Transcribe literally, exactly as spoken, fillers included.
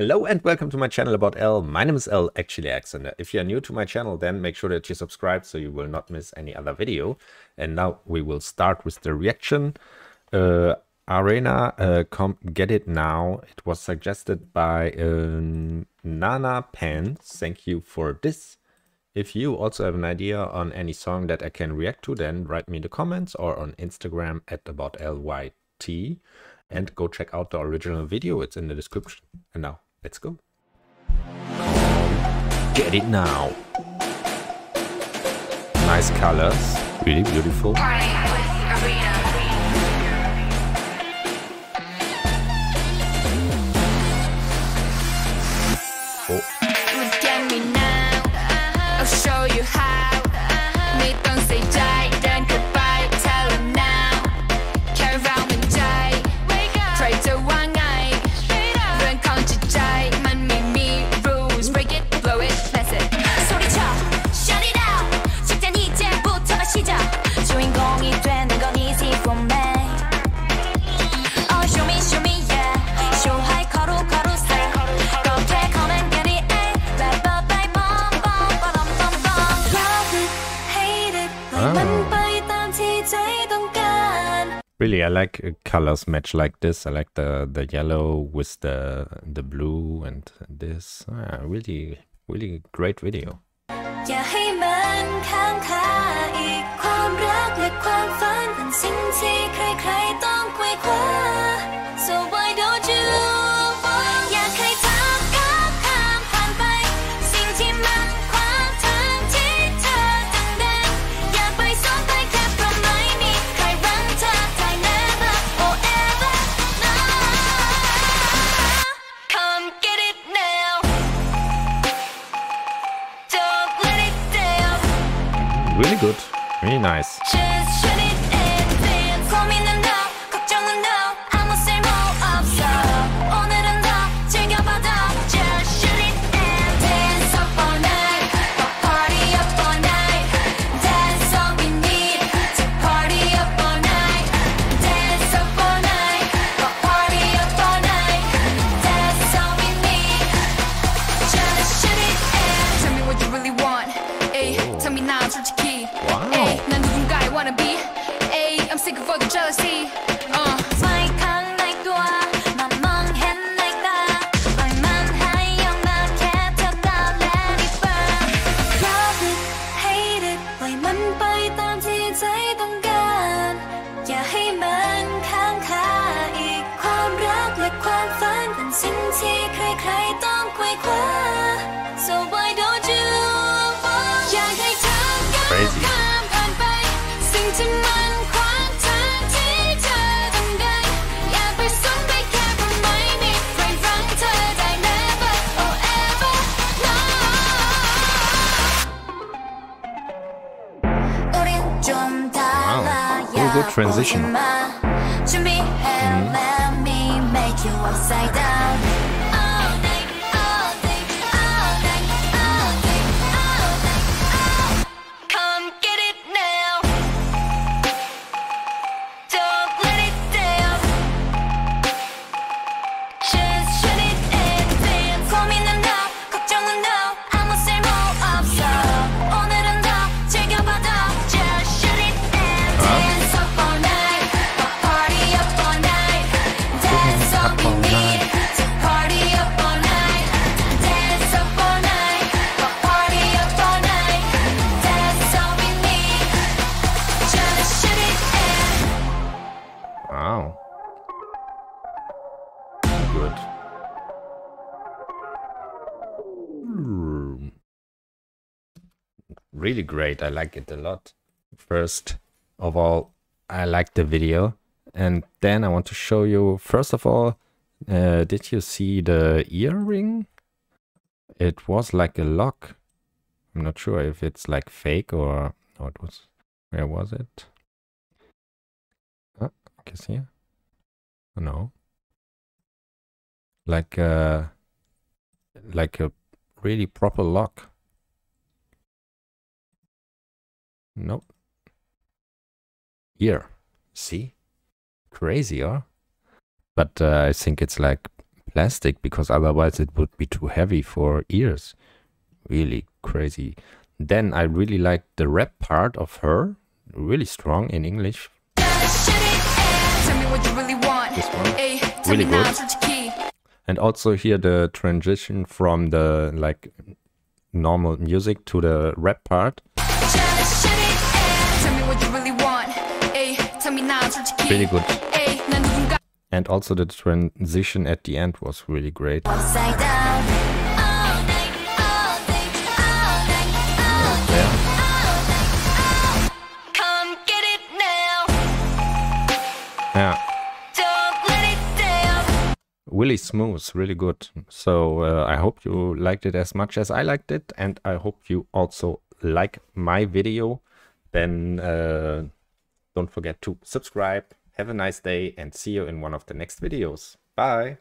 Hello and welcome to my channel about L. My name is L, actually Alexander. If you are new to my channel, then make sure that you subscribe so you will not miss any other video. And now we will start with the reaction. Uh, Arena, uh, come get it now. It was suggested by um, Nana Pen. Thank you for this. If you also have an idea on any song that I can react to, then write me in the comments or on Instagram at about L Y T. And go check out the original video. It's in the description. And now, let's go. Get it now. Nice colors. Really beautiful. Oh. Look at me now. I'll show you how. Me don't say die, then goodbye. Tell him now. Carry around and die. Try to one eye. Run, can't you die? Man, me, me, rules. Break it, blow it, bless it. 소리쳐, shut it out. 직장 이제부터가 시작. 주인공이 되는 건 easy for me. Oh, show me, show me, yeah. Show high, 걸어, 걸어, say. 그렇게 가면 get it, eh. Bye, bye, bye, bum, bum, bum, bum, bum. Love it, hate it. 너만 바이던 티제이던 간. Really, I like colors match like this. I like the the yellow with the the blue and this. Ah, really, really great video. อย่าให้มันข้างคาอีกความรักและความฝันเป็นสิ่งที่ใครๆต้องไขว่คว้า So why don't you อยากให้ทางข้ามข้ามผ่านไปสิ่งที่มันขวางทางที่เธอตั้งเดินอยากไปซ่อนใต้แค่เพราะไม่มีใครรั้งเธอได้ never or ever no Come get it now Don't let it down Really good, really nice. Just shut it and dance 고민은 너 걱정은 너 아무 쓸모 없어 오늘은 더 즐겨봐도 Just shut it and dance up all night A party up all night That's all we need To party up all night Dance up all night A party up all night That's all we need Just shut it and Tell me what you really want Ay, tell me now 솔직히 Ay, 난 누군가 I wanna be Ay, I'm sick of all the jealousy uh. 스마일한 날 또한 난 멍한 날 나. 얼만 하여 난 캡쳐다 let it burn Love it, hate it ปล่อยมันไปตามที่ใจต้องการอย่าให้มันข้างคาอีกความรักและความฝันเป็นสิ่งที่ใครๆต้องไขว่คว้า So why don't you อยากให้เธอก้าว Crazy. ข้ามผ่านไปสิ่งที่มันขวางทางที่เธอต้องเดินอยากไปซ่อนไปแค่เพราะไม่มีใครรั้งเธอได้ never or ever no 우린 좀 달라야 good transition. 오지 마. 준비해 let me make you upside down All day, all day, all day, all day, all day, all day. Come get it now Don't let it down Just shut it and dance 고민은 너 걱정은 너 아무 쓸모 없어 오늘은 더 즐겨봐도 Just shut it and dance up all night A party up all night That's all we need To party up all night Dance up all night A party up all night That's all we need Just shut it and Wow. Good. Hmm. Really great. I like it a lot. First of all, I like the video. And then I want to show you, first of all, uh, did you see the earring? It was like a lock. I'm not sure if it's like fake or or it was. Where was it? Ah, okay, see here. No. Like a like a really proper lock. No. Here, see, crazy, huh? But uh, I think it's like plastic, because otherwise it would be too heavy for ears. Really crazy. Then I really like the rap part of her, really strong in English. This one, really good. And also here the transition from the like normal music to the rap part. Really good. And also the transition at the end was really great. Yeah. Really smooth, really good. So uh, I hope you liked it as much as I liked it, and I hope you also like my video. Then uh, don't forget to subscribe. Have a nice day and see you in one of the next videos. Bye!